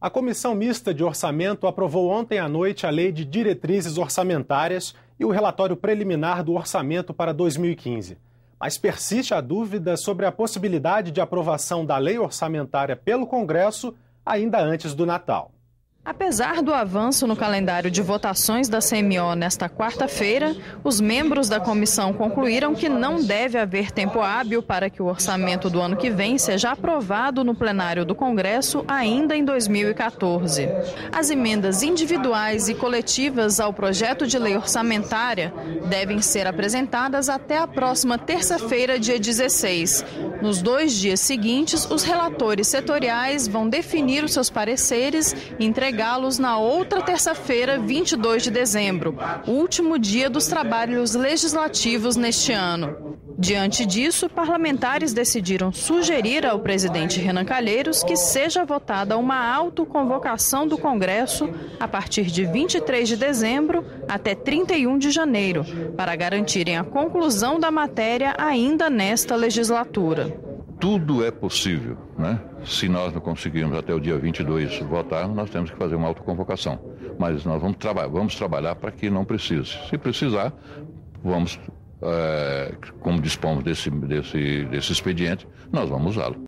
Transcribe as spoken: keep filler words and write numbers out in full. A Comissão Mista de Orçamento aprovou ontem à noite a Lei de Diretrizes Orçamentárias e o relatório preliminar do orçamento para dois mil e quinze. Mas persiste a dúvida sobre a possibilidade de aprovação da Lei Orçamentária pelo Congresso ainda antes do Natal. Apesar do avanço no calendário de votações da C M O nesta quarta-feira, os membros da comissão concluíram que não deve haver tempo hábil para que o orçamento do ano que vem seja aprovado no plenário do Congresso ainda em dois mil e quatorze. As emendas individuais e coletivas ao projeto de lei orçamentária devem ser apresentadas até a próxima terça-feira, dia dezesseis. Nos dois dias seguintes, os relatores setoriais vão definir os seus pareceres e entregar entregá-los na outra terça-feira, vinte e dois de dezembro, último dia dos trabalhos legislativos neste ano. Diante disso, parlamentares decidiram sugerir ao presidente Renan Calheiros que seja votada uma autoconvocação do Congresso a partir de vinte e três de dezembro até trinta e um de janeiro, para garantirem a conclusão da matéria ainda nesta legislatura. Tudo é possível, né? Se nós não conseguirmos até o dia vinte e dois votar, nós temos que fazer uma autoconvocação. Mas nós vamos, traba vamos trabalhar para que não precise. Se precisar, vamos, é, como dispomos desse, desse, desse expediente, nós vamos usá-lo.